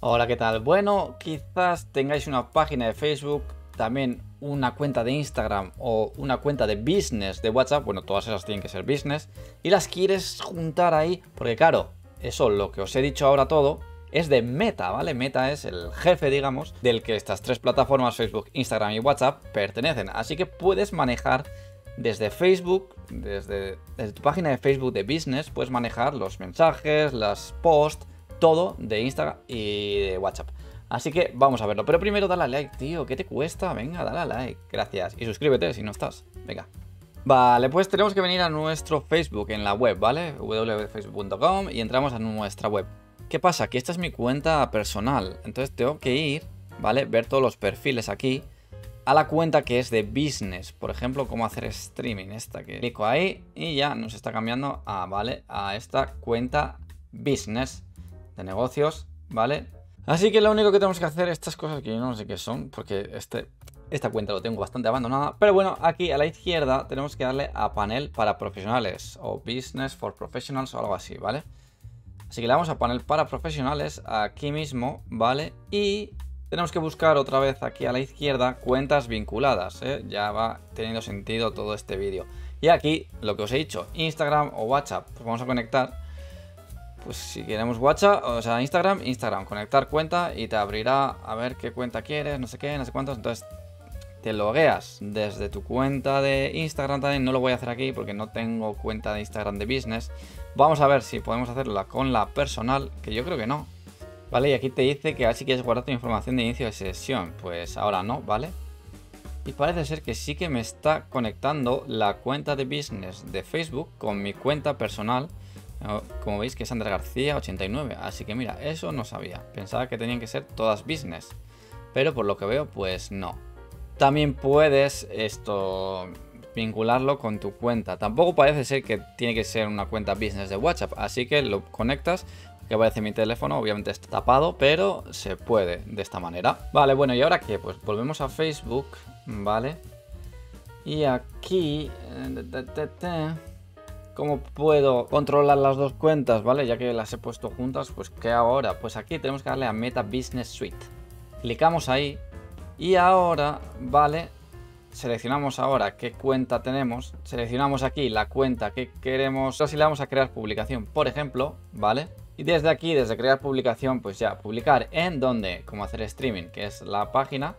Hola, ¿qué tal? Bueno, quizás tengáis una página de Facebook, también una cuenta de Instagram o una cuenta de business de WhatsApp. Bueno, todas esas tienen que ser business y las quieres juntar ahí porque, claro, eso, lo que os he dicho ahora todo, es de Meta, ¿vale? Meta es el jefe, digamos, del que estas tres plataformas, Facebook, Instagram y WhatsApp, pertenecen. Así que puedes manejar desde Facebook, desde tu página de Facebook de business, puedes manejar los mensajes, las posts, todo de Instagram y de WhatsApp. Así que vamos a verlo. Pero primero dale a like, tío. ¿Qué te cuesta? Venga, dale a like. Gracias. Y suscríbete si no estás. Venga. Vale, pues tenemos que venir a nuestro Facebook en la web, ¿vale? www.facebook.com y entramos a nuestra web. ¿Qué pasa? Que esta es mi cuenta personal. Entonces tengo que ir, ¿vale? Ver todos los perfiles aquí a la cuenta que es de business. Por ejemplo, cómo hacer streaming. Esta que clico ahí y ya nos está cambiando a, ¿vale? A esta cuenta business de negocios, ¿vale? Así que lo único que tenemos que hacer, estas cosas que yo no sé qué son, porque esta cuenta lo tengo bastante abandonada, pero bueno, aquí a la izquierda tenemos que darle a panel para profesionales o business for professionals o algo así, ¿vale? Así que le damos a panel para profesionales aquí mismo, ¿vale? Y tenemos que buscar otra vez aquí a la izquierda cuentas vinculadas, ¿eh? Ya va teniendo sentido todo este vídeo. Y aquí lo que os he dicho, Instagram o WhatsApp, pues vamos a conectar. Pues si queremos WhatsApp, o sea, Instagram, conectar cuenta y te abrirá a ver qué cuenta quieres, no sé qué, no sé cuántos. Entonces te logueas desde tu cuenta de Instagram también. No lo voy a hacer aquí porque no tengo cuenta de Instagram de business. Vamos a ver si podemos hacerla con la personal, que yo creo que no. Vale, y aquí te dice que a ver si quieres guardar tu información de inicio de sesión. Pues ahora no, ¿vale? Y parece ser que sí que me está conectando la cuenta de business de Facebook con mi cuenta personal. Como veis que es Sandra García 89, así que mira, eso no sabía. Pensaba que tenían que ser todas business, pero por lo que veo, pues no. También puedes esto vincularlo con tu cuenta. Tampoco parece ser que tiene que ser una cuenta business de WhatsApp, así que lo conectas. Que aparece mi teléfono, obviamente está tapado, pero se puede de esta manera. Vale, bueno, ¿y ahora qué? Pues volvemos a Facebook, ¿vale? Y aquí... ¿Cómo puedo controlar las dos cuentas, vale? Ya que las he puesto juntas, pues ¿qué hago ahora? Pues aquí tenemos que darle a Meta Business Suite. Clicamos ahí y ahora, vale, seleccionamos ahora qué cuenta tenemos. Seleccionamos aquí la cuenta que queremos. Ahora sí le damos a crear publicación, por ejemplo, ¿vale? Y desde aquí, desde crear publicación, pues ya, publicar en donde, como hacer streaming, que es la página,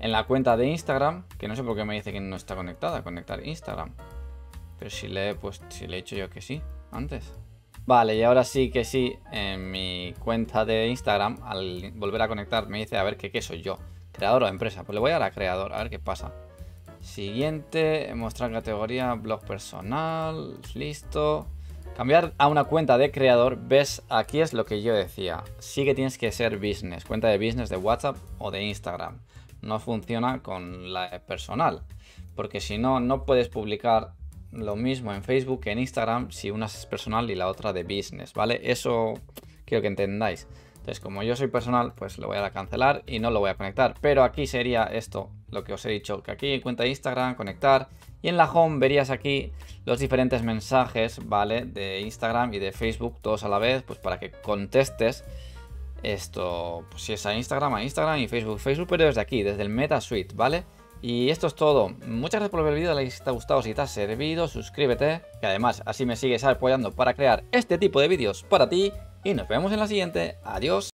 en la cuenta de Instagram, que no sé por qué me dice que no está conectada, conectar Instagram. Pero si le he hecho yo que sí antes. Vale, y ahora sí que sí, en mi cuenta de Instagram, al volver a conectar, me dice a ver qué soy yo, creador o empresa. Pues le voy a dar a creador, a ver qué pasa. Siguiente, mostrar categoría, blog personal, listo. Cambiar a una cuenta de creador, ves, aquí es lo que yo decía. Sí que tienes que ser business, cuenta de business de WhatsApp o de Instagram. No funciona con la personal, porque si no, no puedes publicar lo mismo en Facebook que en Instagram si una es personal y la otra de business, ¿vale? Eso quiero que entendáis. Entonces, como yo soy personal, pues lo voy a cancelar y no lo voy a conectar. Pero aquí sería esto, lo que os he dicho, que aquí en cuenta de Instagram, conectar. Y en la home verías aquí los diferentes mensajes, ¿vale? De Instagram y de Facebook, todos a la vez, pues para que contestes esto, pues si es a Instagram y Facebook, pero desde aquí, desde el Meta Suite, ¿vale? Y esto es todo. Muchas gracias por ver el vídeo, like si te ha gustado, si te ha servido, suscríbete, que además así me sigues apoyando para crear este tipo de vídeos para ti y nos vemos en la siguiente. Adiós.